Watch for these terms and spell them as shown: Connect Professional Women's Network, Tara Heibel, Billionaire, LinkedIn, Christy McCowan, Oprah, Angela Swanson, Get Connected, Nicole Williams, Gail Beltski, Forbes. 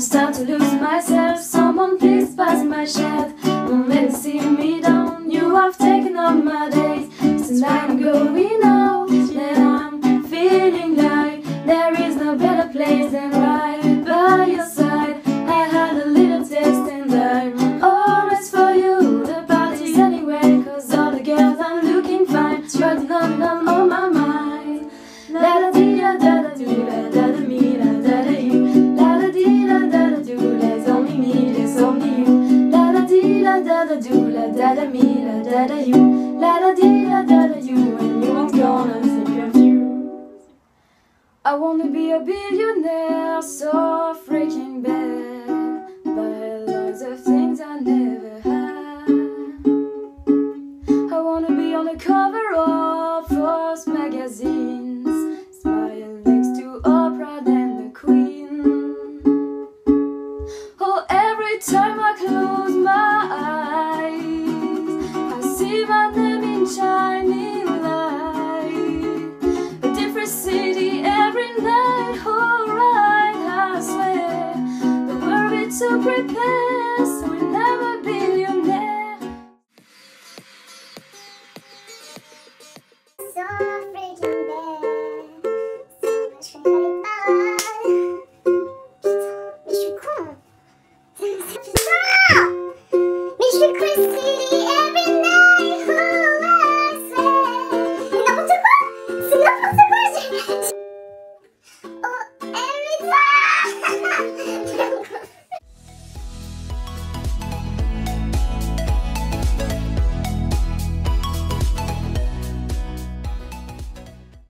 start to lose myself. Someone please pass my shelf. Don't let it see me down. You have taken up my days. Since I'm going out, then I'm feeling like there is no better place than right by your side. I had a little taste and I'm always for you. The party anyway, cause all the girls I'm looking fine. But none of them on my mind. Da da da da da da da da me da da da you. La da do, la da da me, la da da you, la da da you, and you won't gonna think of you. I wanna be a billionaire, so freaking bad, but lots of things I never had. I wanna be on the cover of Forbes magazines, smiling next to Oprah and the Queen. Oh, every time I close my eyes, shining light, a different city every night. Alright, I swear the world is to prepare, so we'll never be.